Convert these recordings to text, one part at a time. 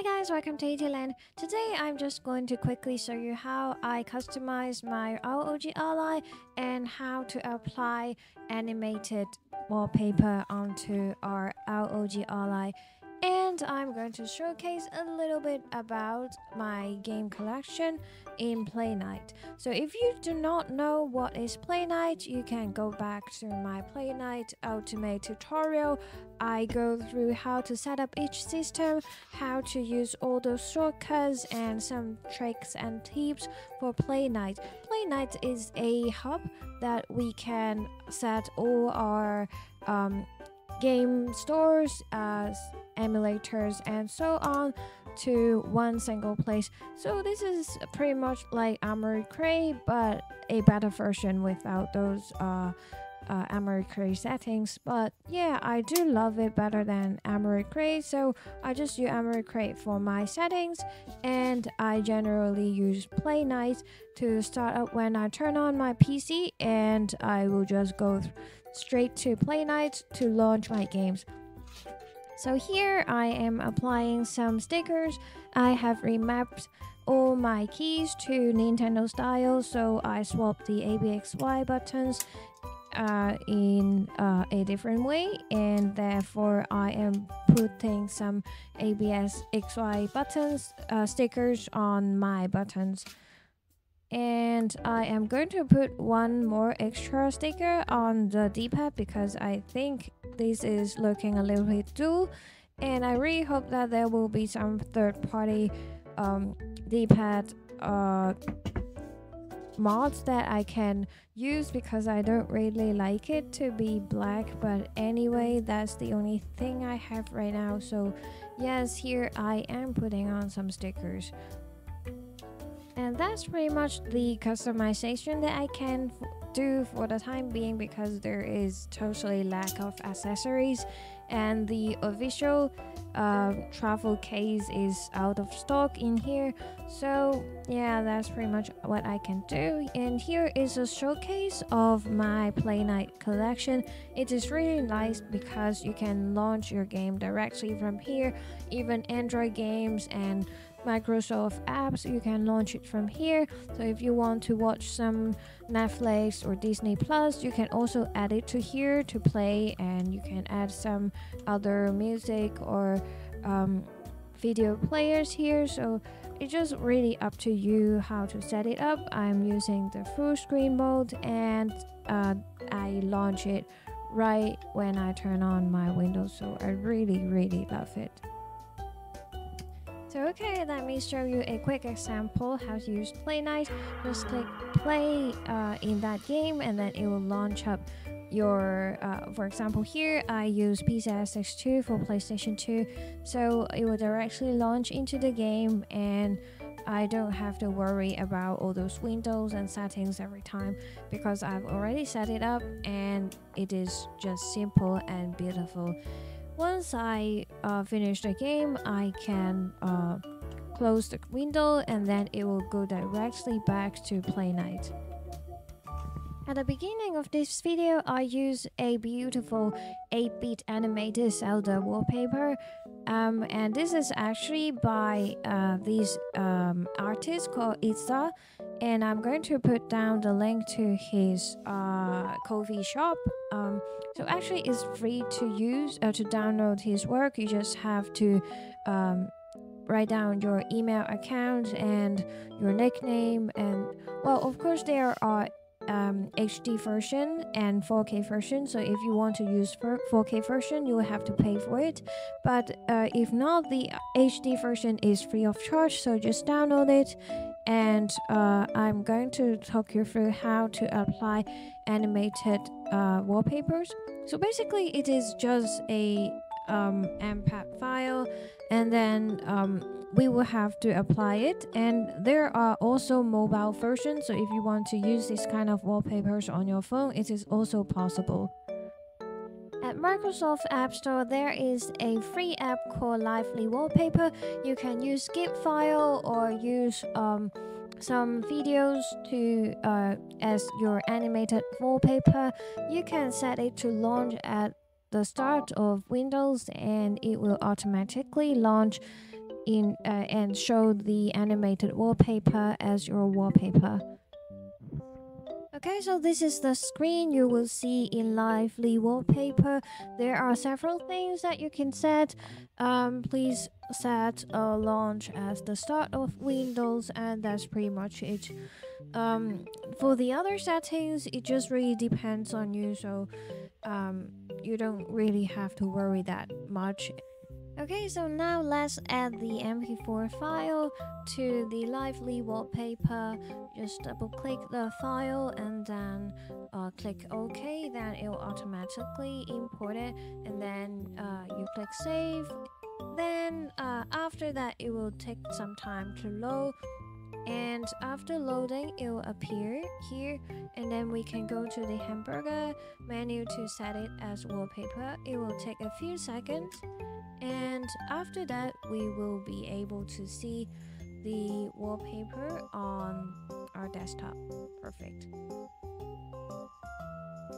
Hi guys, welcome to AT Land. Today I'm just going to quickly show you how I customize my ROG Ally and how to apply animated wallpaper onto our ROG Ally. And I'm going to showcase a little bit about my game collection in Playnite. So if you do not know what is Playnite, you can go back to my Playnite Ultimate tutorial. I go through how to set up each system, how to use all those shortcuts, and some tricks and tips for Playnite. Playnite is a hub that we can set all our game stores, emulators, and so on to one single place. So this is pretty much like Armoury Crate, but a better version without those Armoury Crate settings. But yeah, I do love it better than Armoury Crate, so I just use Armoury Crate for my settings, and I generally use Playnite to start up when I turn on my PC, and I will just go straight to Playnite to launch my games. So here I am applying some stickers. I have remapped all my keys to Nintendo style, so I swapped the ABXY buttons in a different way, and therefore I am putting some ABXY buttons stickers on my buttons. And I am going to put one more extra sticker on the D-pad because I think this is looking a little bit dull, and I really hope that there will be some third-party D-pad mods that I can use, because I don't really like it to be black. But anyway, that's the only thing I have right now. So yes, here I am putting on some stickers. And that's pretty much the customization that I can do for the time being, because there is totally lack of accessories, and the official travel case is out of stock in here. So yeah, that's pretty much what I can do. And here is a showcase of my Playnite collection. It is really nice because you can launch your game directly from here, even Android games and Microsoft apps, you can launch it from here. So if you want to watch some Netflix or Disney Plus, you can also add it to here to play, and you can add some other music or video players here. So it's just really up to you how to set it up. I'm using the full screen mode, and I launch it right when I turn on my Windows, so I really love it. So okay, let me show you a quick example how to use Playnite. Just click play in that game, and then it will launch up your, for example here I use PCSX2 for PlayStation 2, so it will directly launch into the game, and I don't have to worry about all those windows and settings every time because I've already set it up, and it is just simple and beautiful. Once I finish the game, I can close the window, and then it will go directly back to Playnite. At the beginning of this video, I use a beautiful 8-bit animated Zelda wallpaper, and this is actually by this artist called Izah, and I'm going to put down the link to his Ko-fi shop. So actually it's free to use, to download his work. You just have to write down your email account and your nickname, and well, of course there are HD version and 4K version. So if you want to use 4K version, you will have to pay for it, but if not, the HD version is free of charge, so just download it. And I'm going to talk you through how to apply animated wallpapers. So basically it is just a MPEG file, and then we will have to apply it. And there are also mobile versions, so if you want to use this kind of wallpapers on your phone, it is also possible. At Microsoft App Store, there is a free app called Lively Wallpaper. You can use skip file or use some videos to as your animated wallpaper. You can set it to launch at the start of Windows, and it will automatically launch in and show the animated wallpaper as your wallpaper. Okay, so this is the screen you will see in Lively Wallpaper. There are several things that you can set. Please set launch as the start of Windows, and that's pretty much it. For the other settings, it just really depends on you, so you don't really have to worry that much. Okay, so now let's add the MP4 file to the Lively Wallpaper. Just double click the file and then click OK, then it will automatically import it, and then you click save. Then after that it will take some time to load, and after loading it will appear here, and then we can go to the hamburger menu to set it as wallpaper. It will take a few seconds, and after that we will be able to see the wallpaper on our desktop. Perfect.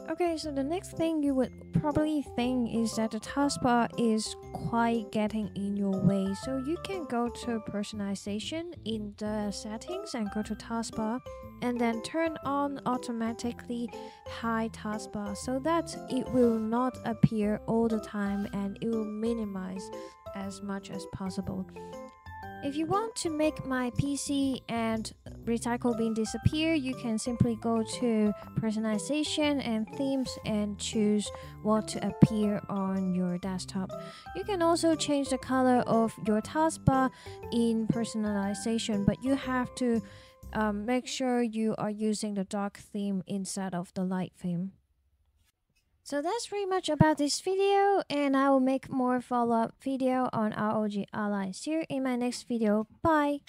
Okay, so the next thing you would probably think is that the taskbar is quite getting in your way, so you can go to personalization in the settings and go to taskbar, and then turn on automatically hide taskbar so that it will not appear all the time and it will minimize as much as possible. If you want to make my PC and recycle bin disappear, you can simply go to personalization and themes and choose what to appear on your desktop. You can also change the color of your taskbar in personalization, but you have to make sure you are using the dark theme instead of the light theme. So that's pretty much about this video, and I will make more follow-up video on ROG Ally. See you in my next video. Bye!